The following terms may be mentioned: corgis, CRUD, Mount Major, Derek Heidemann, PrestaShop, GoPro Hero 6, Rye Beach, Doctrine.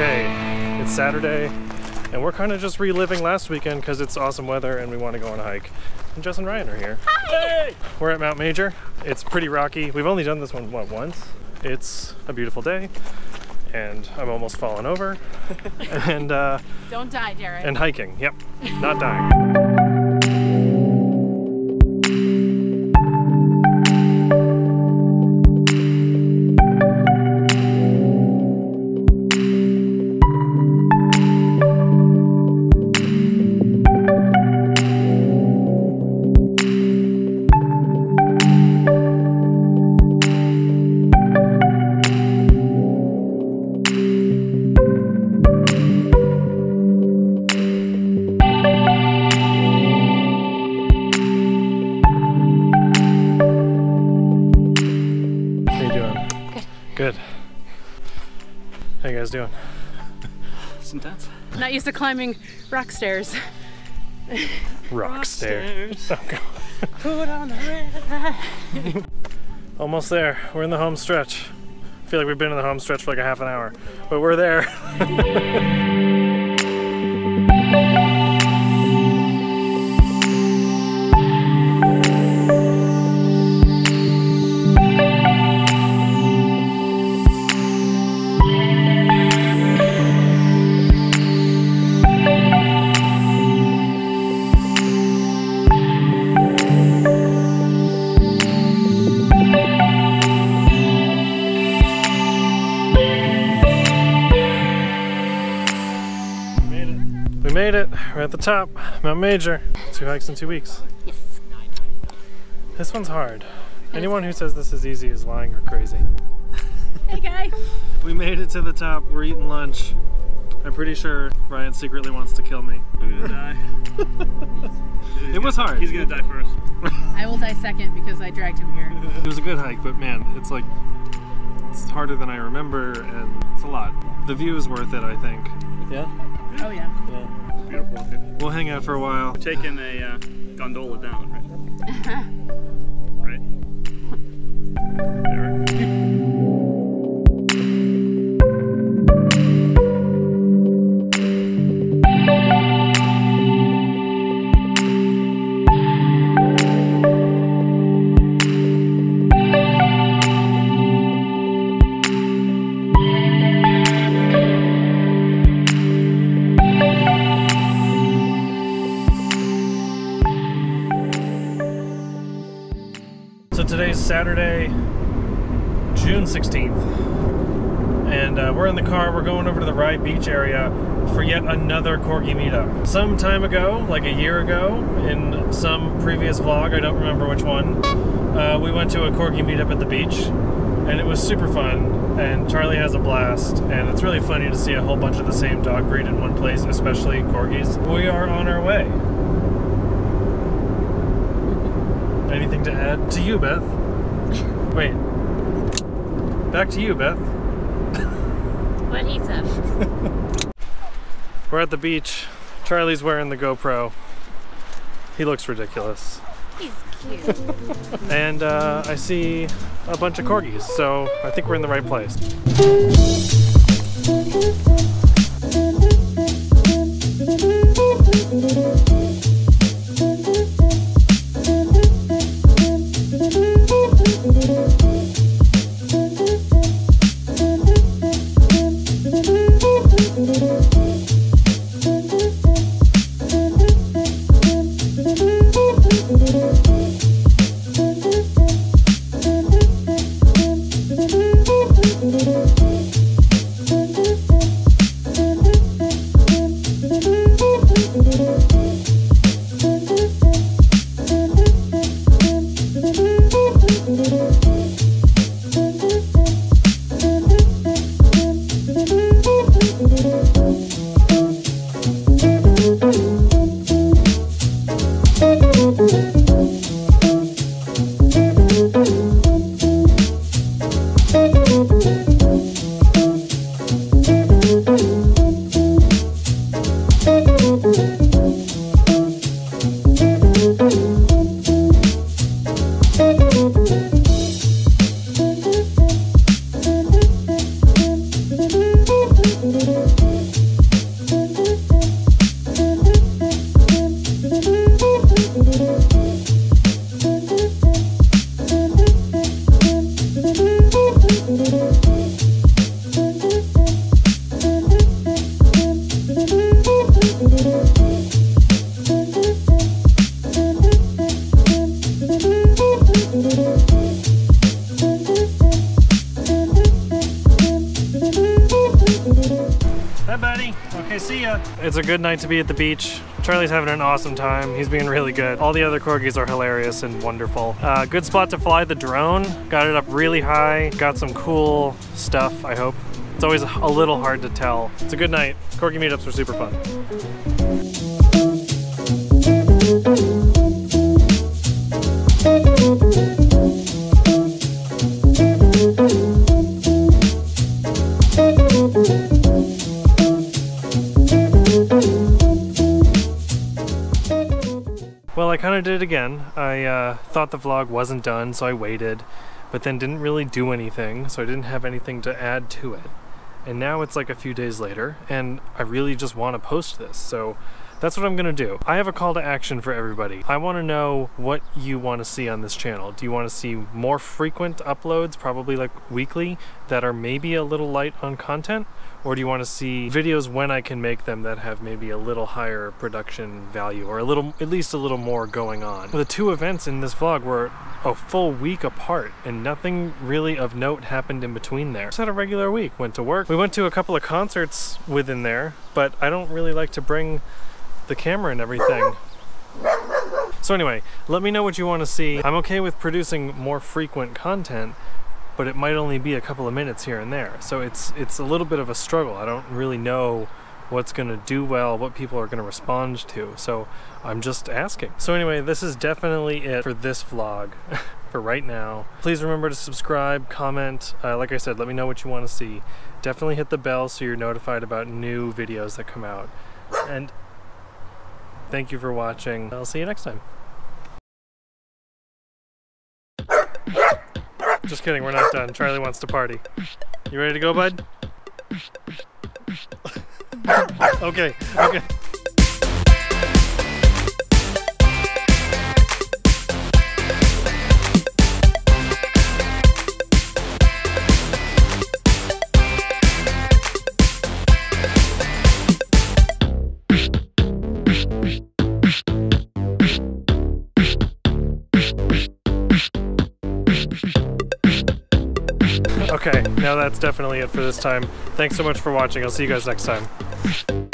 Okay, it's Saturday, and we're kind of just reliving last weekend because it's awesome weather and we want to go on a hike. And Jess and Ryan are here. Hi! Hey! We're at Mount Major. It's pretty rocky. We've only done this one, what, once? It's a beautiful day, and I'm almost fallen over. And don't die, Derek. And hiking, yep, not dying. Good. How you guys doing? It's intense. Not used to climbing rock stairs. Rock stairs. Oh, God. Put on the red light. Almost there. We're in the home stretch. I feel like we've been in the home stretch for like a half an hour, but we're there. Made it. We're at the top, Mount Major. 2 hikes in 2 weeks. Yes. This one's hard. Anyone who says this is easy is lying or crazy. Hey guys. We made it to the top. We're eating lunch. I'm pretty sure Ryan secretly wants to kill me. I'm gonna die. It was hard. He's gonna die first. I will die second because I dragged him here. It was a good hike, but man, it's like it's harder than I remember, and it's a lot. The view is worth it, I think. Yeah. Oh yeah. Yeah. Beautiful. We'll hang out for a while. We're taking a gondola down, right? Right? There. Today's Saturday, June 16th, and we're in the car. We're going over to the Rye Beach area for yet another corgi meetup. Some time ago, like a year ago, in some previous vlog, I don't remember which one, we went to a corgi meetup at the beach, and it was super fun, and Charlie has a blast, and it's really funny to see a whole bunch of the same dog breed in one place, especially corgis. We are on our way. Anything to add? To you, Beth. Wait. Back to you, Beth. What he said. We're at the beach. Charlie's wearing the GoPro. He looks ridiculous. He's cute. And I see a bunch of corgis, so I think we're in the right place. Bye, buddy. Okay, see ya. It's a good night to be at the beach. Charlie's having an awesome time. He's being really good. All the other corgis are hilarious and wonderful. Good spot to fly the drone. Got it up really high. Got some cool stuff, I hope. It's always a little hard to tell. It's a good night. Corgi meetups were super fun. Well, I kind of did it again. I thought the vlog wasn't done, so I waited, but then didn't really do anything, so I didn't have anything to add to it. And now it's like a few days later, and I really just want to post this, so that's what I'm gonna do. I have a call to action for everybody. I want to know what you want to see on this channel. Do you want to see more frequent uploads, probably like weekly, that are maybe a little light on content? Or do you want to see videos when I can make them that have maybe a little higher production value, or at least a little more going on? The two events in this vlog were a full week apart, and nothing really of note happened in between there. Just had a regular week, went to work. We went to a couple of concerts within there, but I don't really like to bring the camera and everything. So anyway, let me know what you want to see. I'm okay with producing more frequent content, but it might only be a couple of minutes here and there. So it's a little bit of a struggle. I don't really know what's gonna do well, what people are gonna respond to. So I'm just asking. So anyway, this is definitely it for this vlog for right now. Please remember to subscribe, comment. Like I said, let me know what you wanna see. Definitely hit the bell so you're notified about new videos that come out. And thank you for watching. I'll see you next time. Just kidding, we're not done. Charlie wants to party. You ready to go, bud? Okay, okay. Okay, now that's definitely it for this time. Thanks so much for watching. I'll see you guys next time.